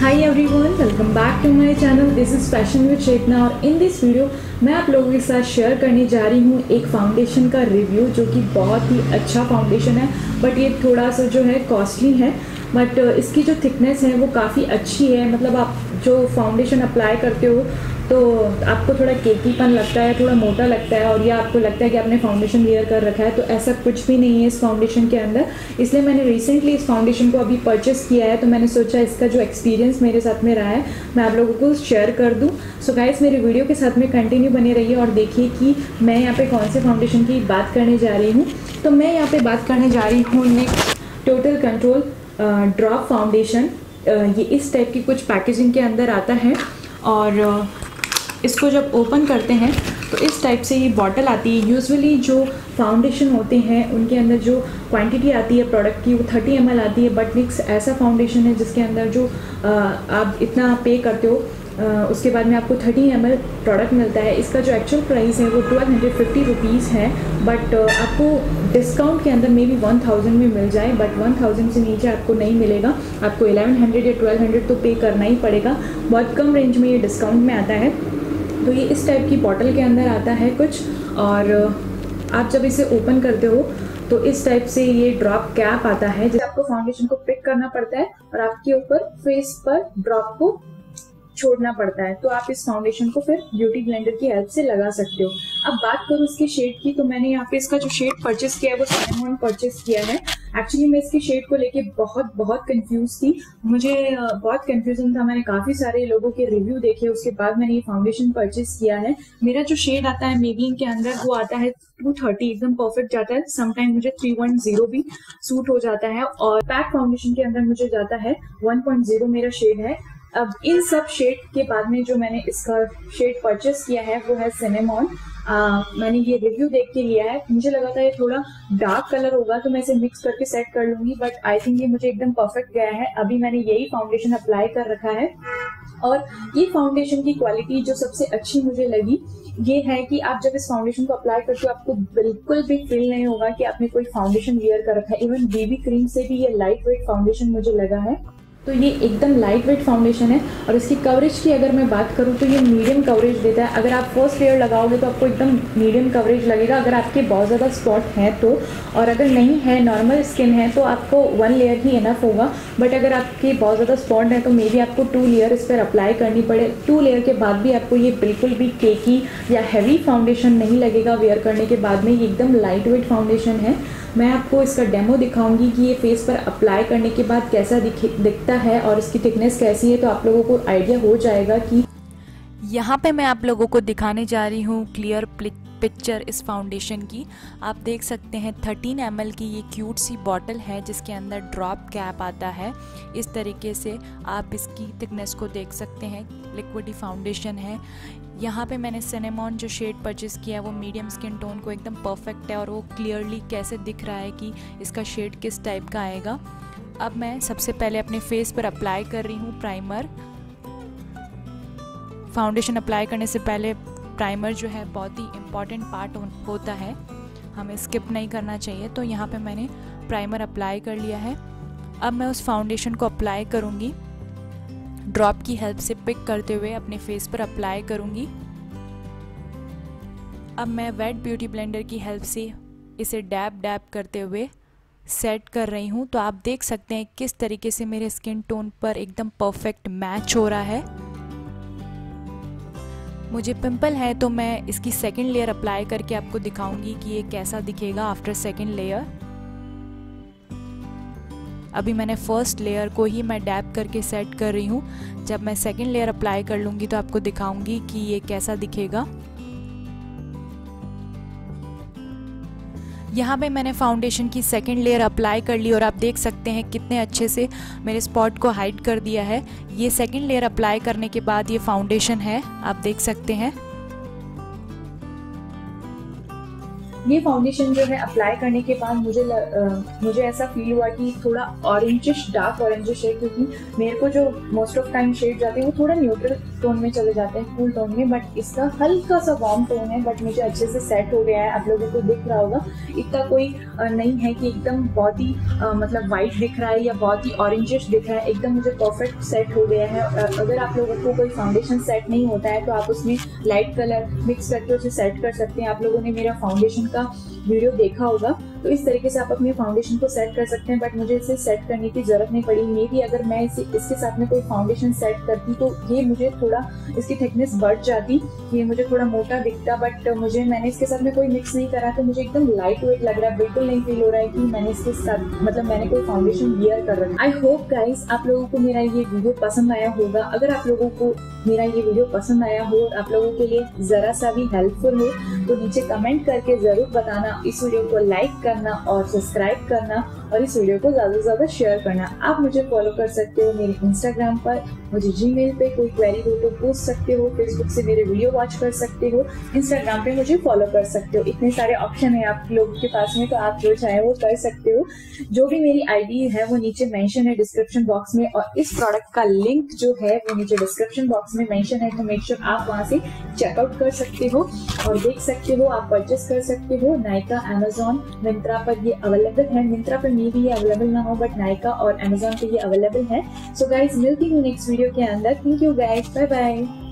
Hi everyone, welcome back to my channel. This is fashion with Chetna और in this video मैं आप लोगों के साथ शेयर करने जा रही हूँ एक फाउंडेशन का रिव्यू जो कि बहुत ही अच्छा फाउंडेशन है, बट ये थोड़ा सा जो है कॉस्टली है, बट इसकी जो थिकनेस है वो काफ़ी अच्छी है। मतलब आप जो फाउंडेशन अप्लाई करते हो तो आपको थोड़ा केकीपन लगता है, थोड़ा मोटा लगता है और या आपको लगता है कि आपने फाउंडेशन वेयर कर रखा है, तो ऐसा कुछ भी नहीं है इस फाउंडेशन के अंदर। इसलिए मैंने रिसेंटली इस फाउंडेशन को अभी परचेस किया है, तो मैंने सोचा इसका जो एक्सपीरियंस मेरे साथ में रहा है मैं आप लोगों को शेयर कर दूँ। सो गाइस, मेरे वीडियो के साथ में कंटिन्यू बने रहिए और देखिए कि मैं यहाँ पर कौन से फाउंडेशन की बात करने जा रही हूँ। तो मैं यहाँ पर बात करने जा रही हूँ next total control drop foundation. ये इस टाइप की कुछ पैकेजिंग के अंदर आता है और इसको जब ओपन करते हैं तो इस टाइप से ये बॉटल आती है। यूजुअली जो फाउंडेशन होते हैं उनके अंदर जो क्वांटिटी आती है प्रोडक्ट की वो 30 ml आती है, बट निक्स ऐसा फाउंडेशन है जिसके अंदर जो आप इतना पे करते हो उसके बाद में आपको 30 ml प्रोडक्ट मिलता है। इसका जो एक्चुअल प्राइस है वो 1250 रुपीज़ है, बट आपको डिस्काउंट के अंदर मे बी 1000 में मिल जाए, बट 1000 से नीचे आपको नहीं मिलेगा। आपको 1100 या 1200 तो पे करना ही पड़ेगा। बहुत कम रेंज में ये डिस्काउंट में आता है। तो ये इस टाइप की बॉटल के अंदर आता है कुछ, और आप जब इसे ओपन करते हो तो इस टाइप से ये ड्रॉप कैप आता है जिससे आपको फाउंडेशन को पिक करना पड़ता है और आपके ऊपर फेस पर ड्रॉप को छोड़ना पड़ता है। तो आप इस फाउंडेशन को फिर ब्यूटी ब्लेंडर की हेल्प से लगा सकते हो। अब बात करूँ इसके शेड की, तो मैंने यहाँ पे इसका जो शेड परचेस किया है वो सिनेमॉन परचेस किया है। एक्चुअली मैं इसके शेड को लेके बहुत कंफ्यूज थी, मुझे बहुत कंफ्यूजन था। मैंने काफ़ी सारे लोगों के रिव्यू देखे, उसके बाद मैंने ये फाउंडेशन परचेस किया है। मेरा जो शेड आता है मेबलिन के अंदर वो आता है 230, एकदम परफेक्ट जाता है। समटाइम मुझे 310 भी सूट हो जाता है और पैक फाउंडेशन के अंदर मुझे जाता है 1.0 मेरा शेड है। अब इन सब शेड के बाद में जो मैंने इसका शेड परचेस किया है वो है सिनेमॉन। मैंने ये रिव्यू देख के लिया है, मुझे लगा था ये थोड़ा डार्क कलर होगा तो मैं इसे मिक्स करके सेट कर लूँगी, बट आई थिंक ये मुझे एकदम परफेक्ट गया है। अभी मैंने यही फाउंडेशन अप्लाई कर रखा है और ये फाउंडेशन की क्वालिटी जो सबसे अच्छी मुझे लगी ये है कि आप जब इस फाउंडेशन को अप्लाई करते हो आपको बिल्कुल भी फील नहीं होगा कि आपने कोई फाउंडेशन वेयर कर रखा है। इवन बेबी क्रीम से भी ये लाइट वेट फाउंडेशन मुझे लगा है। तो ये एकदम लाइट वेट फाउंडेशन है और इसकी कवरेज की अगर मैं बात करूँ तो ये मीडियम कवरेज देता है। अगर आप फर्स्ट लेयर लगाओगे तो आपको एकदम मीडियम कवरेज लगेगा, अगर आपके बहुत ज़्यादा स्पॉट हैं तो, और अगर नहीं है नॉर्मल स्किन है तो आपको 1 लेयर ही इनफ होगा। बट अगर आपके बहुत ज़्यादा स्पॉट हैं तो मे बी आपको 2 लेयर इस पर अप्लाई करनी पड़े। 2 लेयर के बाद भी आपको ये बिल्कुल भी केकी या हैवी फाउंडेशन नहीं लगेगा वेयर करने के बाद में। ये एकदम लाइट वेट फाउंडेशन है। मैं आपको इसका डेमो दिखाऊंगी कि ये फेस पर अप्लाई करने के बाद कैसा दिखता है और इसकी थिकनेस कैसी है, तो आप लोगों को आइडिया हो जाएगा। कि यहाँ पे मैं आप लोगों को दिखाने जा रही हूँ क्लियर पिक्चर इस फाउंडेशन की। आप देख सकते हैं 13 ml की ये क्यूट सी बॉटल है जिसके अंदर ड्रॉप कैप आता है। इस तरीके से आप इसकी थिकनेस को देख सकते हैं, लिक्विडी फाउंडेशन है। यहाँ पे मैंने सिनेमॉन जो शेड परचेस किया है वो मीडियम स्किन टोन को एकदम परफेक्ट है और वो क्लियरली कैसे दिख रहा है कि इसका शेड किस टाइप का आएगा। अब मैं सबसे पहले अपने फेस पर अप्लाई कर रही हूँ प्राइमर। फाउंडेशन अप्लाई करने से पहले प्राइमर जो है बहुत ही इम्पॉर्टेंट पार्ट होता है, हमें स्किप नहीं करना चाहिए। तो यहाँ पे मैंने प्राइमर अप्लाई कर लिया है। अब मैं उस फाउंडेशन को अप्लाई करूँगी, ड्रॉप की हेल्प से पिक करते हुए अपने फेस पर अप्लाई करूँगी। अब मैं वेट ब्यूटी ब्लेंडर की हेल्प से इसे डैब करते हुए सेट कर रही हूँ। तो आप देख सकते हैं किस तरीके से मेरे स्किन टोन पर एकदम परफेक्ट मैच हो रहा है। मुझे पिंपल है तो मैं इसकी सेकंड लेयर अप्लाई करके आपको दिखाऊंगी कि ये कैसा दिखेगा आफ्टर सेकंड लेयर। अभी मैंने फर्स्ट लेयर को ही मैं डैब करके सेट कर रही हूँ। जब मैं सेकंड लेयर अप्लाई कर लूँगी तो आपको दिखाऊंगी कि ये कैसा दिखेगा। यहाँ पे मैंने फाउंडेशन की सेकंड लेयर अप्लाई कर ली और आप देख सकते हैं कितने अच्छे से मेरे स्पॉट को हाइड कर दिया है। ये सेकंड लेयर अप्लाई करने के बाद ये फाउंडेशन है, आप देख सकते हैं। ये फाउंडेशन जो है अप्लाई करने के बाद मुझे ऐसा फील हुआ कि थोड़ा ऑरेंजिश, डार्क ऑरेंजिश है, क्योंकि मेरे को जो मोस्ट ऑफ टाइम शेड जाते हैं वो थोड़ा न्यूट्रल टोन में चले जाते हैं, कूल टोन में। बट इसका हल्का सा वार्म टोन है, बट मुझे अच्छे से सेट हो गया है, आप लोगों को दिख रहा होगा। इतना कोई नहीं है कि एकदम बहुत ही मतलब वाइट दिख रहा है या बहुत ही ऑरेंजिश दिख रहा है, एकदम मुझे परफेक्ट सेट हो गया है। अगर आप लोगों को कोई फाउंडेशन सेट नहीं होता है तो आप उसमें लाइट कलर मिक्स करके उसे सेट कर सकते हैं। आप लोगों ने मेरा फाउंडेशन का वीडियो देखा होगा, तो इस तरीके से आप अपने फाउंडेशन को सेट कर सकते हैं। बट मुझे इसे सेट करने की ज़रूरत नहीं पड़ी। मे भी अगर मैं इसके साथ में कोई फाउंडेशन सेट करती तो ये मुझे थोड़ा इसकी थिकनेस बढ़ जाती, ये मुझे थोड़ा मोटा दिखता। बट मुझे मैंने इसके साथ में कोई मिक्स नहीं करा, तो मुझे एकदम लाइट वेट लग रहा है। बिल्कुल नहीं फील हो रहा है कि मैंने इसके साथ मतलब मैंने कोई फाउंडेशन वियर कर रखा है। आई होप गाइज आप लोगों को मेरा ये वीडियो पसंद आया होगा। अगर आप लोगों को मेरा ये वीडियो पसंद आया हो, आप लोगों के लिए ज़रा सा भी हेल्पफुल हो, तो नीचे कमेंट करके ज़रूर बताना। इस वीडियो को लाइक करना और सब्सक्राइब करना और इस वीडियो को ज़्यादा से ज़्यादा शेयर करना। आप मुझे फॉलो कर सकते हो मेरे इंस्टाग्राम पर, मुझे जीमेल पे कोई क्वेरी हो तो पूछ सकते हो, फेसबुक से मेरे वीडियो वॉच कर सकते हो, इंस्टाग्राम पे मुझे फॉलो कर सकते हो। इतने सारे ऑप्शन है आप लोगों के पास में, तो आप जो चाहे वो कर सकते हो। जो भी मेरी आईडी है वो नीचे मेंशन है डिस्क्रिप्शन बॉक्स में, और इस प्रोडक्ट का लिंक जो है वो नीचे डिस्क्रिप्शन बॉक्स में मेंशन है, तो मेक श्योर आप वहाँ से चेकआउट कर सकते हो और देख सकते हो, आप परचेस कर सकते हो। नायका, अमेजोन, मिंत्रा पर ये अवेलेबल है। मिंत्रा पर मे भी ये अवेलेबल ना हो, बट नायका और अमेजोन पर ये अवेलेबल है। सो गाइज मिलती हूँ नेक्स्ट वीडियो के अंदर। Thank you guys, bye bye.